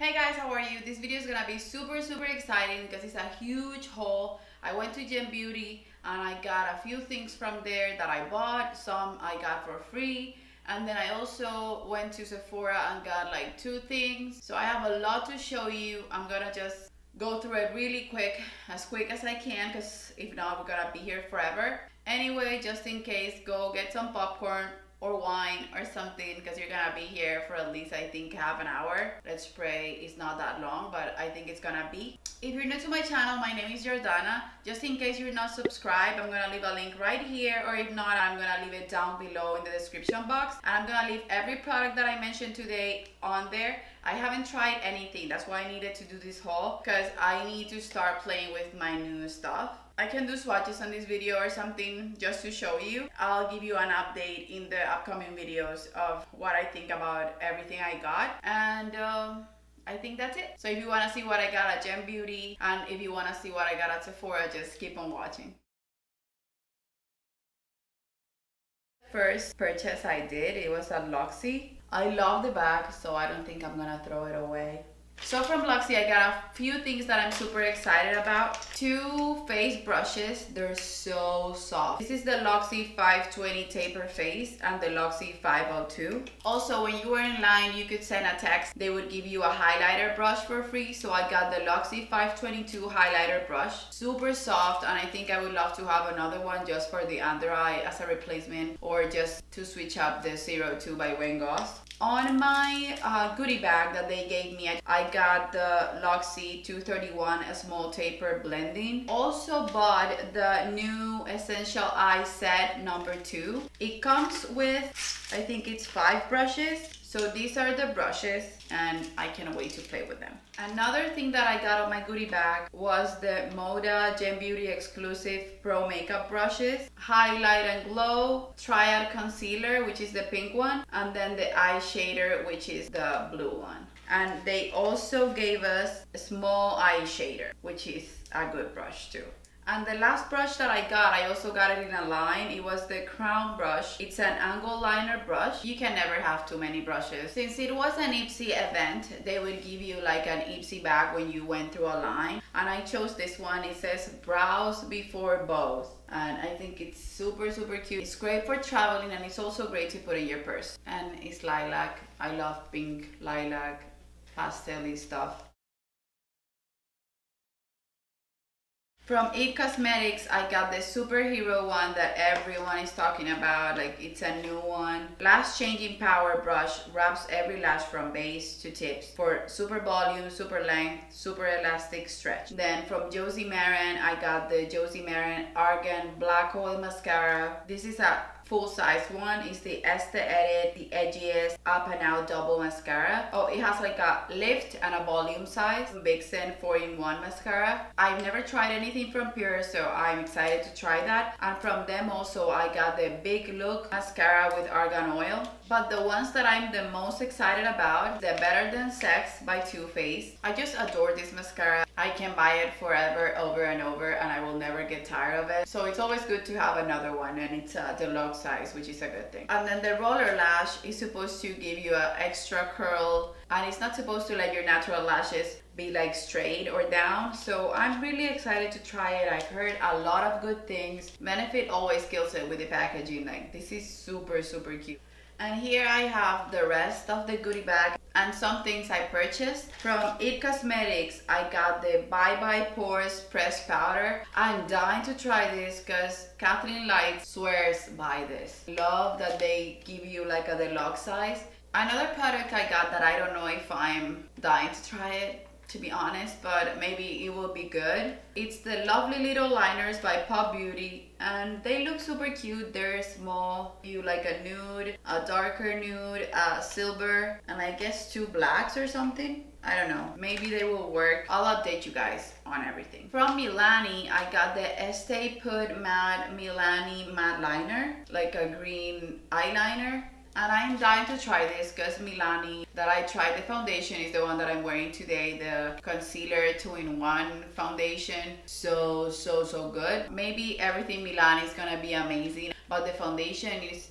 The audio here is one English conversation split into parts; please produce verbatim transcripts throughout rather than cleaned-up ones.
Hey guys, how are you? This video is gonna be super super exciting because it's a huge haul. I went to Gen Beauty and I got a few things from there that I bought. Some I got for free, and then I also went to Sephora and got like two things. So I have a lot to show you. I'm gonna just go through it really quick, as quick as I can, because if not we're gonna be here forever. Anyway, just in case, go get some popcorn or wine or something, because you're gonna be here for at least I think half an hour. Let's pray it's not that long, but I think it's gonna be. If you're new to my channel, my name is Jordana. Just in case you're not subscribed, I'm gonna leave a link right here, or if not, I'm gonna leave it down below in the description box. And I'm gonna leave every product that I mentioned today on there. I haven't tried anything, that's why I needed to do this haul, because I need to start playing with my new stuff. I can do swatches on this video or something just to show you. I'll give you an update in the upcoming videos of what I think about everything I got. And um, I think that's it. So if you wanna see what I got at Gen Beauty, and if you wanna see what I got at Sephora, just keep on watching. First purchase I did, it was at Luxie. I love the bag, so I don't think I'm gonna throw it away. So from Luxie, I got a few things that I'm super excited about. Two face brushes, they're so soft. This is the Luxie five twenty Taper Face and the Luxie five oh two. Also, when you were in line, you could send a text. They would give you a highlighter brush for free. So I got the Luxie five twenty-two highlighter brush. Super soft, and I think I would love to have another one just for the under eye as a replacement, or just to switch up the zero two by Wayne Goss. On my uh, goodie bag that they gave me, I got the Luxie two thirty-one Small Taper Blending. Also bought the new Essential Eye Set number two. It comes with, I think it's five brushes. So these are the brushes, and I can't wait to play with them. Another thing that I got on my goodie bag was the Moda Gen Beauty exclusive Pro Makeup Brushes. Highlight and Glow, Triad Concealer, which is the pink one, and then the Eye Shader, which is the blue one. And they also gave us a small eye shader, which is a good brush too. And the last brush that I got, I also got it in a line. It was the Crown brush. It's an angle liner brush. You can never have too many brushes. Since it was an Ipsy event, they would give you like an Ipsy bag when you went through a line. And I chose this one. It says Brows Before Bows. And I think it's super, super cute. It's great for traveling, and it's also great to put in your purse. And it's lilac. I love pink, lilac, pastel-y stuff. From It Cosmetics, I got the superhero one that everyone is talking about, like it's a new one. Lash Changing Power Brush wraps every lash from base to tips for super volume, super length, super elastic stretch. Then from Josie Maran, I got the Josie Maran Argan Black Oil Mascara. This is a full-size one. Is the Estee Edit, the Edgiest Up and Out Double Mascara. Oh, it has like a lift and a volume size. Vixen four in one mascara. I've never tried anything from Pure, so I'm excited to try that. And from them also, I got the Big Look Mascara with Argan Oil. But the ones that I'm the most excited about, the Better Than Sex by Too Faced. I just adore this mascara. I can buy it forever, over and over, and I will never get tired of it. So it's always good to have another one, and it's uh, deluxe size, which is a good thing. And then the roller lash is supposed to give you an extra curl, and it's not supposed to let your natural lashes be like straight or down. So I'm really excited to try it. I've heard a lot of good things. Benefit always kills it with the packaging. Like, this is super, super cute. And here I have the rest of the goodie bag and some things I purchased. From It Cosmetics, I got the Bye Bye Pores Press Powder. I'm dying to try this because Kathleen Light swears by this. Love that they give you like a deluxe size. Another product I got that I don't know if I'm dying to try it, to be honest, but maybe it will be good. It's the Lovely Little Liners by Pop Beauty, and they look super cute. They're small, you like a nude, a darker nude, a silver, and I guess two blacks or something. I don't know, maybe they will work. I'll update you guys on everything. From Milani, I got the Estee Put Matte Milani Matte Liner, like a green eyeliner. And I'm dying to try this because Milani that I tried, the foundation is the one that I'm wearing today, the concealer two in one foundation. So, so, so good. Maybe everything Milani is gonna be amazing, but the foundation is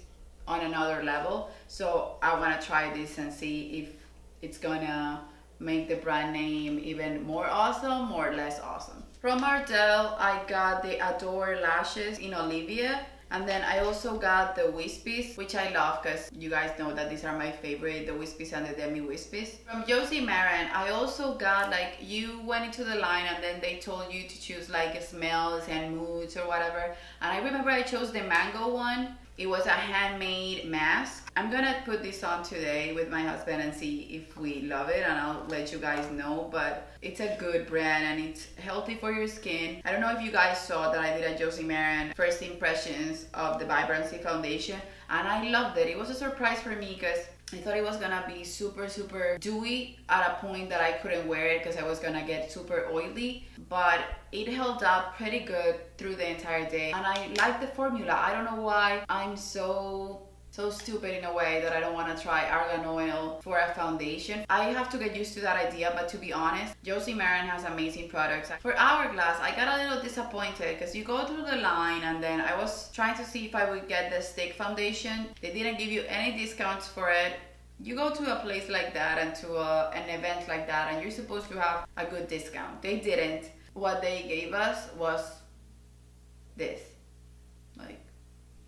on another level. So I wanna try this and see if it's gonna make the brand name even more awesome or less awesome. From Ardell, I got the Adore Lashes in Olivia. And then I also got the Wispies, which I love because you guys know that these are my favorite, the Wispies and the Demi Wispies. From Josie Maran, I also got, like, you went into the line and then they told you to choose like smells and moods or whatever. And I remember I chose the mango one. It was a handmade mask. I'm gonna put this on today with my husband and see if we love it, and I'll let you guys know, but it's a good brand and it's healthy for your skin. I don't know if you guys saw that I did a Josie Maran first impressions of the Vibrancy Foundation, and I loved it. It was a surprise for me because I thought it was gonna be super, super dewy at a point that I couldn't wear it because I was gonna get super oily, but it held up pretty good through the entire day. And I like the formula. I don't know why I'm so so stupid in a way that I don't want to try argan oil for a foundation. I have to get used to that idea, but to be honest, Josie Maran has amazing products. For Hourglass, I got a little disappointed because you go through the line and then I was trying to see if I would get the stick foundation. They didn't give you any discounts for it. You go to a place like that and to a, an event like that and you're supposed to have a good discount. They didn't. What they gave us was this. Like,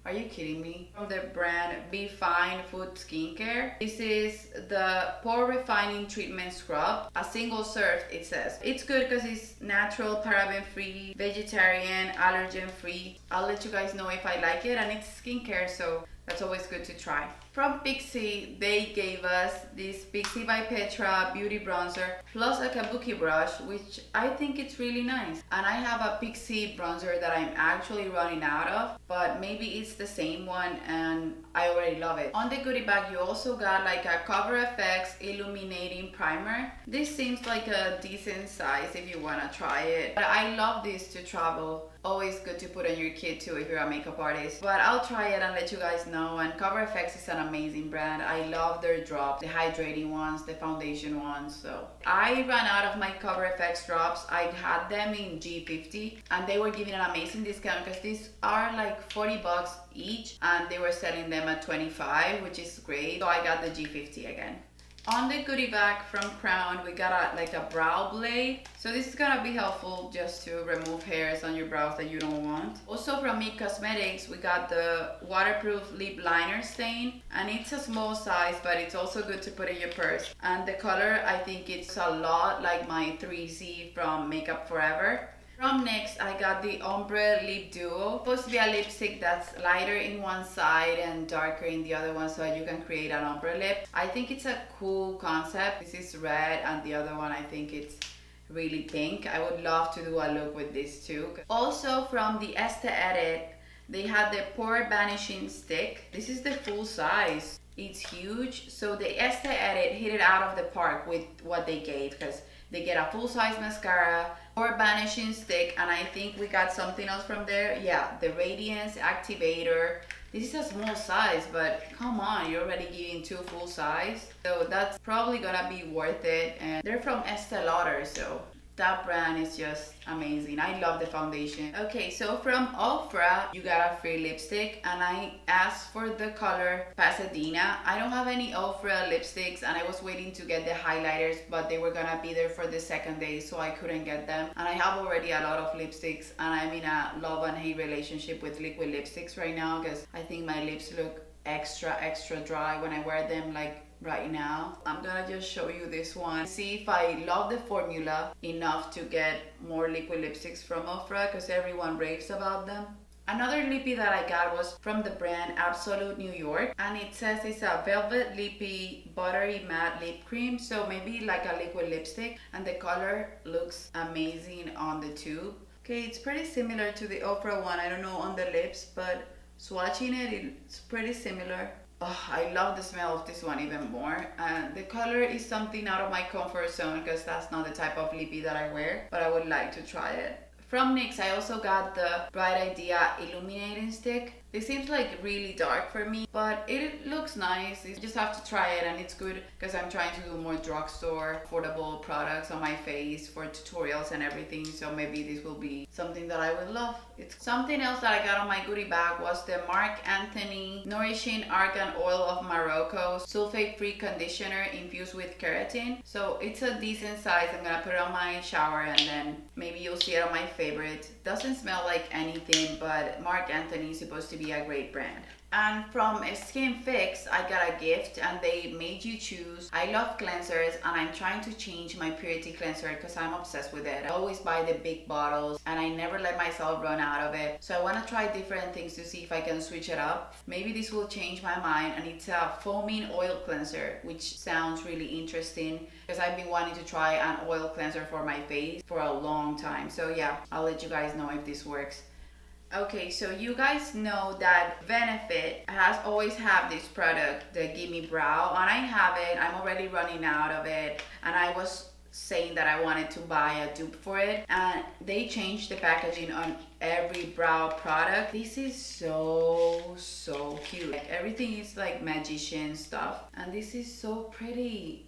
are you kidding me? From the brand Be Fine Food Skincare. This is the Pore Refining Treatment Scrub. A single serve, it says. It's good because it's natural, paraben-free, vegetarian, allergen-free. I'll let you guys know if I like it, and it's skincare, so that's always good to try. From Pixie, they gave us this Pixie by Petra Beauty Bronzer plus a kabuki brush, which I think it's really nice. And I have a Pixie bronzer that I'm actually running out of, but maybe it's the same one and I already love it. On the goodie bag, you also got like a Cover F X Illuminating Primer. This seems like a decent size if you want to try it, but I love this to travel. Always good to put on your kid too if you're a makeup artist, but I'll try it and let you guys know. And Cover F X is an amazing brand. I love their drops, the hydrating ones, the foundation ones. So I ran out of my Cover F X drops. I had them in G fifty and they were giving an amazing discount because these are like forty bucks each and they were selling them at twenty-five, which is great. So I got the G fifty again. On the goodie bag from Crown, we got a, like a brow blade. So this is gonna be helpful just to remove hairs on your brows that you don't want. Also from It Cosmetics, we got the waterproof lip liner stain. And it's a small size, but it's also good to put in your purse. And the color, I think it's a lot like my three C from Makeup Forever. From NYX, I got the Ombre Lip Duo. It's supposed to be a lipstick that's lighter in one side and darker in the other one so that you can create an ombre lip. I think it's a cool concept. This is red and the other one I think it's really pink. I would love to do a look with these two. Also from the Estee Edit, they had the Pore Vanishing Stick. This is the full size. It's huge. So the Estee Edit hit it out of the park with what they gave because they get a full-size mascara, Pore Vanishing Stick, and I think we got something else from there. Yeah, the Radiance Activator. This is a small size, but come on, you're already giving two full size. So that's probably gonna be worth it. And they're from Estee Lauder, so that brand is just amazing. I love the foundation. Okay, so from Ofra, you got a free lipstick and I asked for the color Pasadena. I don't have any Ofra lipsticks and I was waiting to get the highlighters, but they were gonna be there for the second day, so I couldn't get them. And I have already a lot of lipsticks and I'm in a love and hate relationship with liquid lipsticks right now because I think my lips look extra, extra dry when I wear them, like right now. I'm gonna just show you this one. See if I love the formula enough to get more liquid lipsticks from Ofra because everyone raves about them. Another lippy that I got was from the brand Absolute New York and it says it's a velvet lippy buttery matte lip cream, so maybe like a liquid lipstick, and the color looks amazing on the tube. Okay, it's pretty similar to the Ofra one. I don't know on the lips, but swatching it, it's pretty similar. Oh, I love the smell of this one even more. And uh, the color is something out of my comfort zone because that's not the type of lippy that I wear, but I would like to try it. From NYX, I also got the Bright Idea Illuminating Stick. They seemed like really dark for me, but it looks nice. You just have to try it, and it's good because I'm trying to do more drugstore affordable products on my face for tutorials and everything, so maybe this will be something that I would love. It's something else that I got on my goodie bag was the Marc Anthony Nourishing Argan Oil of Morocco Sulfate Free Conditioner infused with keratin. So it's a decent size. I'm gonna put it on my shower and then maybe you'll see it on my favorite. Doesn't smell like anything, but Marc Anthony is supposed to be a great brand. And from Skin Fix, I got a gift and they made you choose. I love cleansers and I'm trying to change my purity cleanser because I'm obsessed with it. I always buy the big bottles and I never let myself run out of it. So I want to try different things to see if I can switch it up. Maybe this will change my mind. And it's a foaming oil cleanser, which sounds really interesting because I've been wanting to try an oil cleanser for my face for a long time. So yeah, I'll let you guys know if this works. Okay, so you guys know that Benefit has always had this product, the Gimme Brow, and I have it. I'm already running out of it, and I was saying that I wanted to buy a dupe for it, and they changed the packaging on every brow product. This is so, so cute. Like, everything is like magician stuff, and this is so pretty.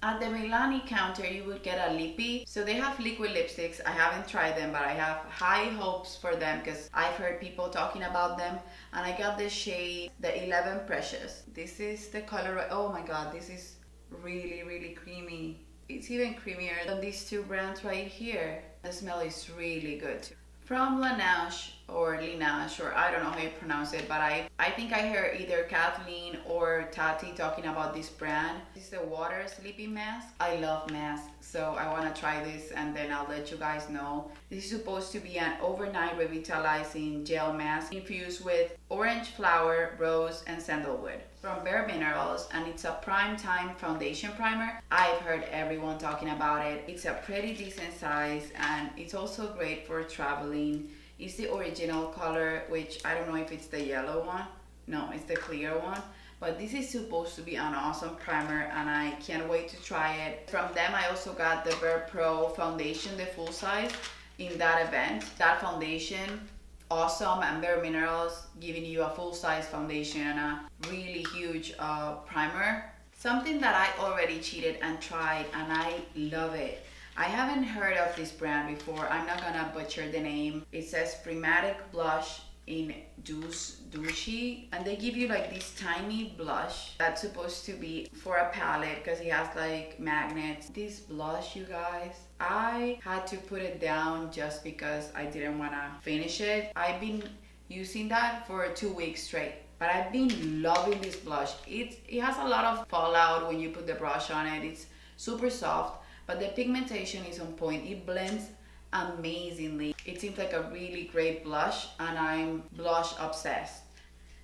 At the Milani counter, you would get a lippy. So they have liquid lipsticks. I haven't tried them, but I have high hopes for them because I've heard people talking about them. And I got the shade, the eleven Precious. This is the color. Oh my god, this is really, really creamy. It's even creamier than these two brands right here. The smell is really good too. From Laneige or Linash, or I don't know how you pronounce it, but I, I think I hear either Kathleen or Tati talking about this brand. This is the Water Sleeping Mask. I love masks, so I want to try this and then I'll let you guys know. This is supposed to be an overnight revitalizing gel mask infused with orange flower, rose, and sandalwood. From Bare Minerals, and it's a prime time foundation primer. I've heard everyone talking about it. It's a pretty decent size and it's also great for traveling. It's the original color, which I don't know if it's the yellow one. No, it's the clear one. But this is supposed to be an awesome primer and I can't wait to try it. From them, I also got the Bare Pro foundation, the full size, in that event. That foundation, awesome, and Bare Minerals giving you a full size foundation and a really huge uh, primer. Something that I already cheated and tried and I love it. I haven't heard of this brand before. I'm not gonna butcher the name. It says Prismatic Blush in Douce Douchey, and they give you like this tiny blush that's supposed to be for a palette because it has like magnets. This blush, you guys, I had to put it down just because I didn't want to finish it. I've been using that for two weeks straight. But I've been loving this blush. It's, it has a lot of fallout when you put the brush on it. It's super soft. But the pigmentation is on point. It blends amazingly. It seems like a really great blush and I'm blush obsessed.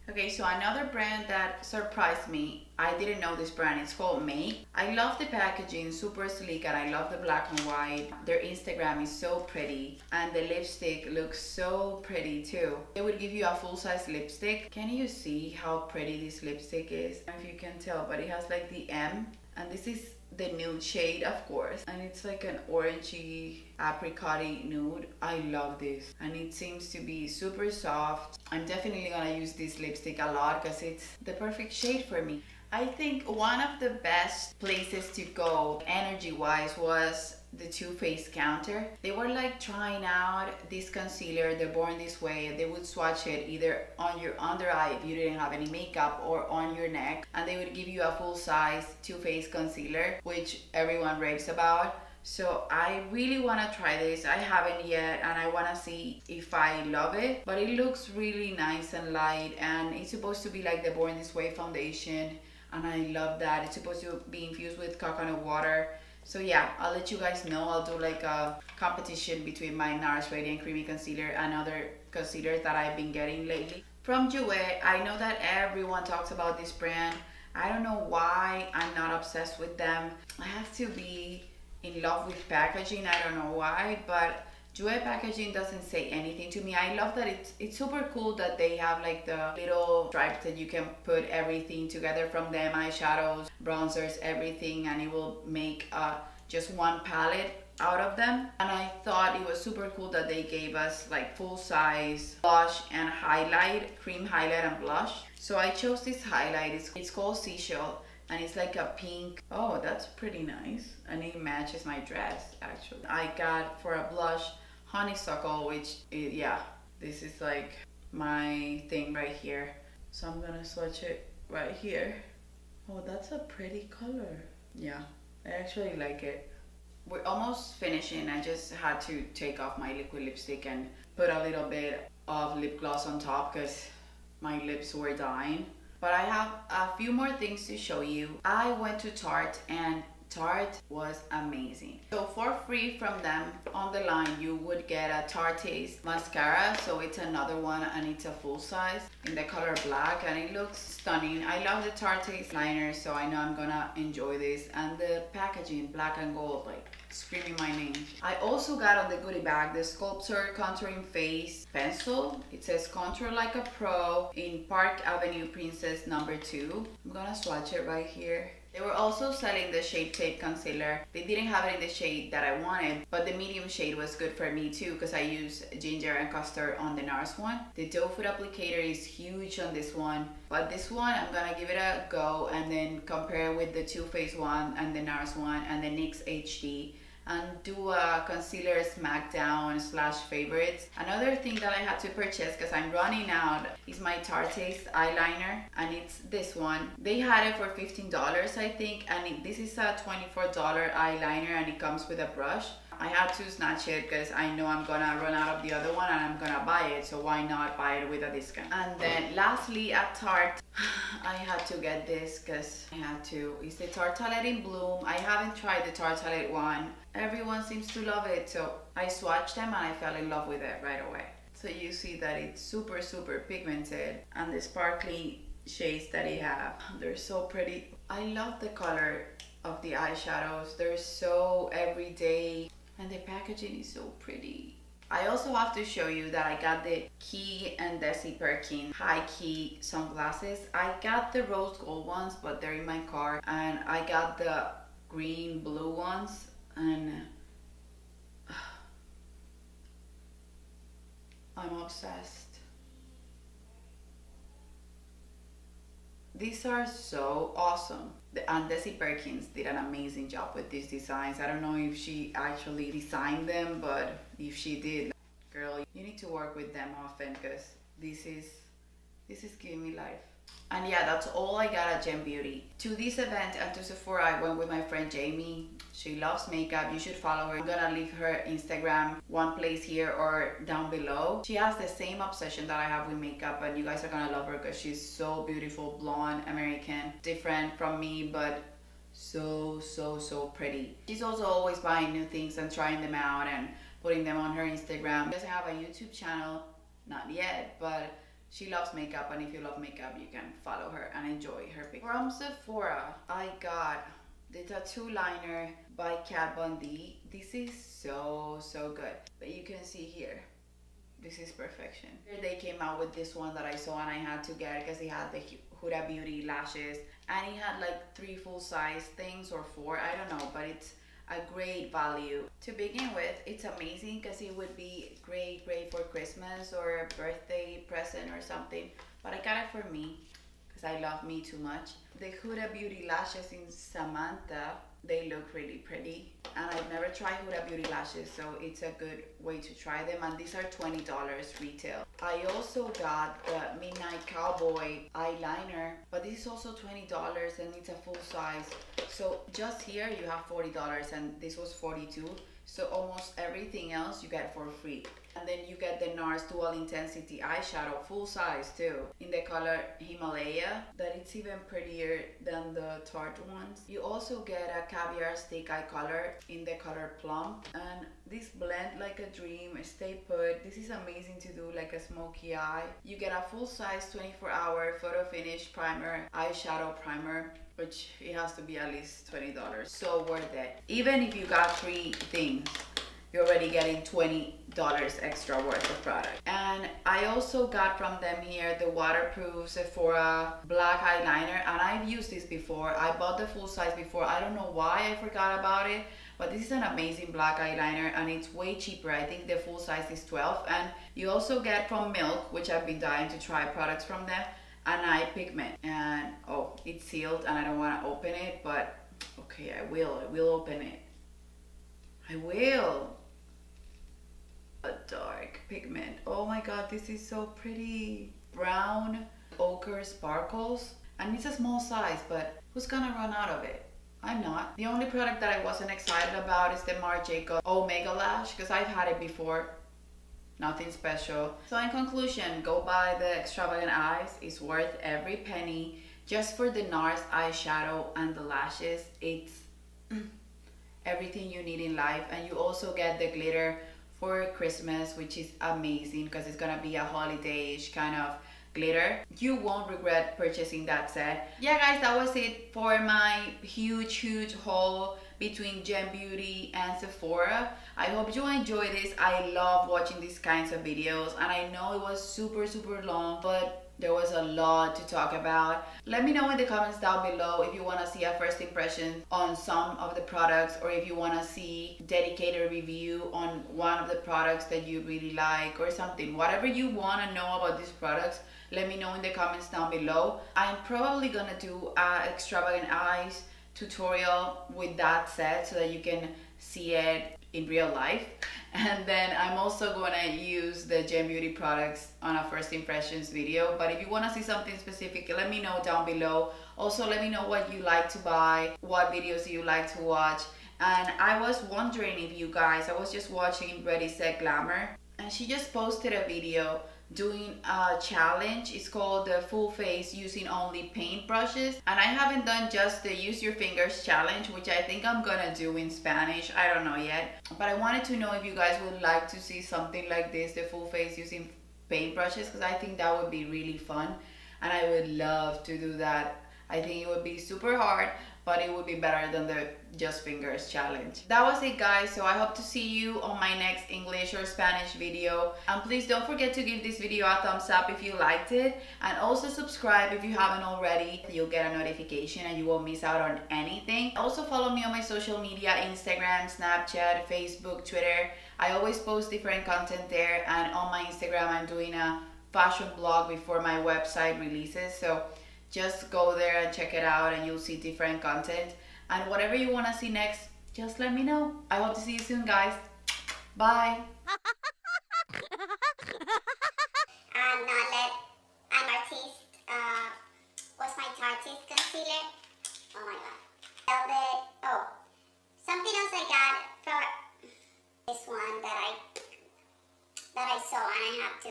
Okay, so another brand that surprised me, I didn't know this brand, it's called Make. I love the packaging, super sleek, and I love the black and white. Their Instagram is so pretty and the lipstick looks so pretty too. They would give you a full-size lipstick. Can you see how pretty this lipstick is? I don't know if you can tell, but it has like the M, and this is the nude shade, of course, and it's like an orangey apricot-y nude. I love this and it seems to be super soft. I'm definitely gonna use this lipstick a lot because it's the perfect shade for me. I think one of the best places to go energy wise was the Too Faced counter. They were like trying out this concealer, the Born This Way. They would swatch it either on your under eye if you didn't have any makeup or on your neck, and they would give you a full size Too Faced concealer, which everyone raves about. So I really want to try this. I haven't yet and I want to see if I love it, but it looks really nice and light, and it's supposed to be like the Born This Way foundation, and I love that. It's supposed to be infused with coconut water. So yeah, I'll let you guys know. I'll do like a competition between my NARS Radiant Creamy Concealer and other concealers that I've been getting lately. From Jouer, I know that everyone talks about this brand. I don't know why I'm not obsessed with them. I have to be in love with packaging. I don't know why, but Jouer packaging doesn't say anything to me. I love that it's, it's super cool that they have like the little stripes that you can put everything together from them, eyeshadows, bronzers, everything, and it will make uh, just one palette. out of them, and I thought it was super cool that they gave us like full size blush and highlight, cream highlight and blush. So I chose this highlight. It's, it's called Seashell, and it's like a pink. Oh, that's pretty nice, and it matches my dress actually. I got for a blush Honeysuckle, which is, yeah, this is like my thing right here, so I'm gonna swatch it right here. Oh, that's a pretty color. Yeah, I actually like it. We're almost finishing. I just had to take off my liquid lipstick and put a little bit of lip gloss on top because my lips were dying. But I have a few more things to show you. I went to Tarte, and Tarte was amazing. So for free from them on the line, you would get a Tarte's mascara. So it's another one, and it's a full size in the color black, and it looks stunning. I love the Tarte's liner, so I know I'm gonna enjoy this. And the packaging, black and gold, like screaming my name. I also got on the goodie bag the Sculpture Contouring Face Pencil. It says Contour Like a Pro in Park Avenue Princess number two. I'm gonna swatch it right here. They were also selling the Shape Tape Concealer. They didn't have it in the shade that I wanted, but the medium shade was good for me too because I use ginger and custard on the NARS one. The doe foot applicator is huge on this one, but this one I'm gonna give it a go and then compare it with the Too Faced one and the NARS one and the NYX H D and do a concealer smackdown slash favorites. Another thing that I had to purchase because I'm running out is my Tarte's eyeliner, and it's this one. They had it for fifteen dollars I think, and it, this is a twenty-four dollar eyeliner, and it comes with a brush. I had to snatch it because I know I'm gonna run out of the other one and I'm gonna buy it, so why not buy it with a discount? And then lastly at Tarte, I had to get this because I had to. It's the Tartelette in Bloom. I haven't tried the Tartelette one. Everyone seems to love it, so I swatched them and I fell in love with it right away. So you see that it's super super pigmented, and the sparkly shades that they have, they're so pretty. I love the color of the eyeshadows. They're so everyday. And the packaging is so pretty. I also have to show you that I got the Key and Desi Perkin High Key sunglasses. I got the rose gold ones, but they're in my car. And I got the green blue ones. And uh, I'm obsessed. These are so awesome. And Desi Perkins did an amazing job with these designs. I don't know if she actually designed them, but if she did, girl, you need to work with them often because this is, this is giving me life. And yeah, that's all I got at Gen Beauty. To this event and to Sephora, I went with my friend Jamie. She loves makeup. You should follow her. I'm gonna leave her Instagram one place here or down below. She has the same obsession that I have with makeup, and you guys are gonna love her because she's so beautiful, blonde, American, different from me, but so, so, so pretty. She's also always buying new things and trying them out and putting them on her Instagram. She doesn't have a YouTube channel, not yet, but she loves makeup, and if you love makeup, you can follow her and enjoy her pictures. From Sephora, I got the Tattoo Liner by Kat Von D. This is so, so good. But you can see here, this is perfection. They came out with this one that I saw and I had to get because it had the Huda Beauty lashes, and it had like three full-size things or four, I don't know, but it's a great value. To begin with, it's amazing because it would be great great for Christmas or a birthday present or something, but I got it for me because I love me too much. The Huda Beauty lashes in Samantha, they look really pretty, and I've never tried Huda Beauty lashes, so it's a good way to try them, and these are twenty dollars retail. I also got the Midnight Cowboy eyeliner, but this is also twenty dollars and it's a full size. So just here you have forty dollars, and this was forty-two dollars, so almost everything else you get for free. And then you get the NARS Dual Intensity eyeshadow, full size too, in the color Himalaya, that it's even prettier than the Tarte ones. You also get a Caviar Stick Eye Color in the color Plum, and this blend like a dream, stay put. This is amazing to do like a smoky eye. You get a full size twenty-four hour photo finish primer, eyeshadow primer, which it has to be at least twenty dollars, so worth it. Even if you got three things, you're already getting twenty dollars extra worth of product. And I also got from them here the waterproof Sephora black eyeliner, and I've used this before. I bought the full size before. I don't know why I forgot about it, but this is an amazing black eyeliner and it's way cheaper. I think the full size is twelve dollars. And you also get from Milk, which I've been dying to try products from them, an eye pigment. And oh, it's sealed and I don't want to open it, but okay, I will. I will open it. I will. A dark pigment. Oh my god, this is so pretty. Brown ochre sparkles. And it's a small size, but who's gonna run out of it? I'm not. The only product that I wasn't excited about is the Marc Jacobs Omega Lash, because I've had it before. Nothing special. So in conclusion, go buy the Extravagant Eyes. It's worth every penny. Just for the NARS eyeshadow and the lashes, it's everything you need in life. And you also get the glitter for Christmas, which is amazing because it's gonna be a holiday-ish kind of glitter. You won't regret purchasing that set. Yeah guys, that was it for my huge huge haul between Gen Beauty and Sephora. I hope you enjoy this. I love watching these kinds of videos, and I know it was super super long, but there was a lot to talk about. Let me know in the comments down below if you want to see a first impression on some of the products, or if you want to see dedicated review on one of the products that you really like or something. Whatever you want to know about these products, let me know in the comments down below. I'm probably gonna do an Extravagant Eyes tutorial with that set so that you can see it in real life. And then I'm also gonna use the Gen Beauty products on a first impressions video. But if you wanna see something specific, let me know down below. Also, let me know what you like to buy, what videos you like to watch. And I was wondering if you guys, I was just watching Ready, Set, Glamour, and she just posted a video doing a challenge. It's called the full face using only paint brushes, and I haven't done just the use your fingers challenge, which I think I'm gonna do in Spanish. I don't know yet, but I wanted to know if you guys would like to see something like this, the full face using paint brushes, because I think that would be really fun and I would love to do that. I think it would be super hard, but it would be better than the just fingers challenge. That was it guys, so I hope to see you on my next English or Spanish video. And please don't forget to give this video a thumbs up if you liked it, and also subscribe if you haven't already. You'll get a notification and you won't miss out on anything. Also follow me on my social media, Instagram, Snapchat, Facebook, Twitter. I always post different content there, and on my Instagram I'm doing a fashion blog before my website releases, so just go there and check it out and you'll see different content. And whatever you want to see next, just let me know. I hope to see you soon, guys. Bye. I'm Nolette. I'm Artiste. Uh, what's my Tartist concealer? Oh my god. Velvet. Oh. Something else I got from this one that I that I saw and I have to.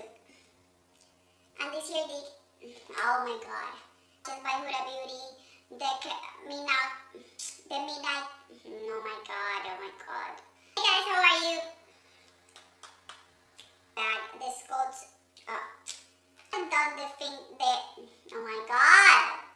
And this here, the oh my god. Just by Huda Beauty, the Mina, the Mina, oh my god, oh my god. Hey guys, how are you? That, this goes, uh, I haven't done the thing, the, oh my god.